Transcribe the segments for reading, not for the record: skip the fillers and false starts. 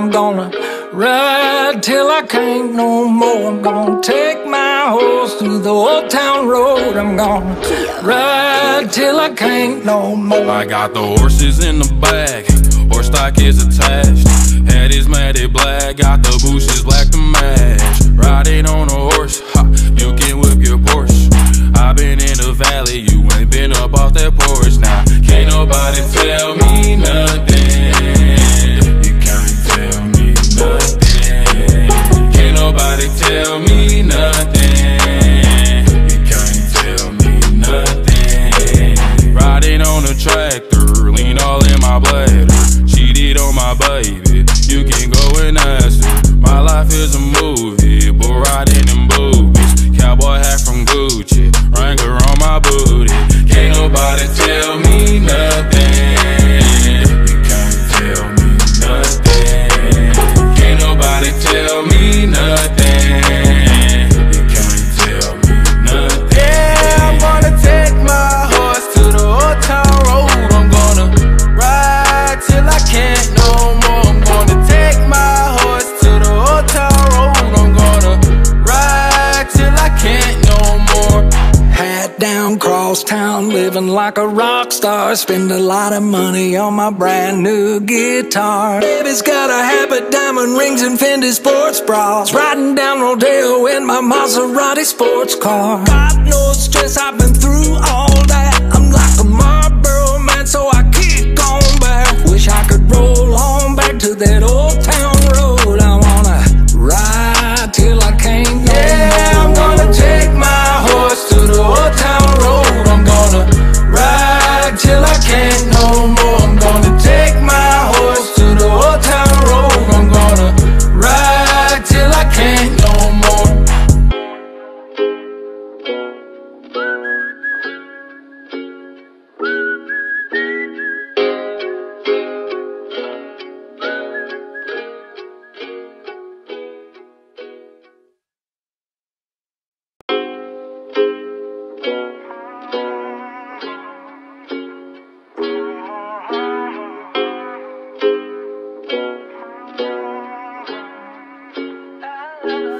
I'm gonna ride till I can't no more. I'm gonna take my horse through the old town road. I'm gonna ride till I can't no more. I got the horses in the back, horse stock is attached. Head is matted black, got the bushes black to match. Riding on a horse, ha, you can whip your Porsche. I've been in the valley, you ain't been up off that porch. Now, can't nobody tell me nothing. You can't tell me nothing. Can't nobody tell me nothing. You can't tell me nothing. Riding on a tractor, lean all in my bladder. Cheated on my baby, you can go and ask her. My life is a movie, but riding in boobies. Cowboy hat from Gucci, Wrangler on my booty. Can't nobody tell me nothing. You can't tell me nothing. Can't nobody tell me nothing. You can't tell me nothing. Yeah, I'm gonna take my horse to the old town road. I'm gonna ride till I can't no more. I'm gonna take my horse to the old town road. I'm gonna ride till I can't no more. Hat down, cross town, living like a rock star. Spend a lot of money on my brand new guitar. Baby's got a habit, diamond rings and Fendi sports bras. Riding down Rodeo in my Maserati sports car. God knows stress, I've been through all that. I'm like a Marlboro man, so I kick on back. Wish I could roll on back to that old town road. I wanna ride till I can't no more. I'm gonna take my horse to the old town road. I'm gonna ride till I can't no more. I'm gonna take my horse to the old town road. I'm gonna ride till I can't no more.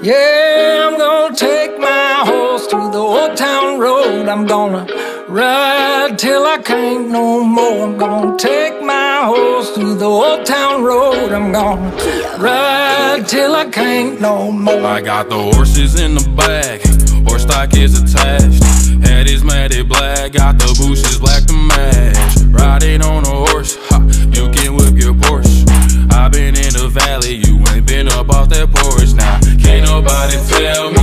Yeah, I'm gonna take my horse through the old town road. I'm gonna ride till I can't no more. I'm gonna take my horse through the old town road. I'm gonna ride till I can't no more. I got the horses in the back, horse stock is attached. Head is matted black, got the bushes black to match. Riding on a horse, ha, you can whip your Porsche. I've been in the valley, you ain't been up off that porch. Now, can't nobody tell me.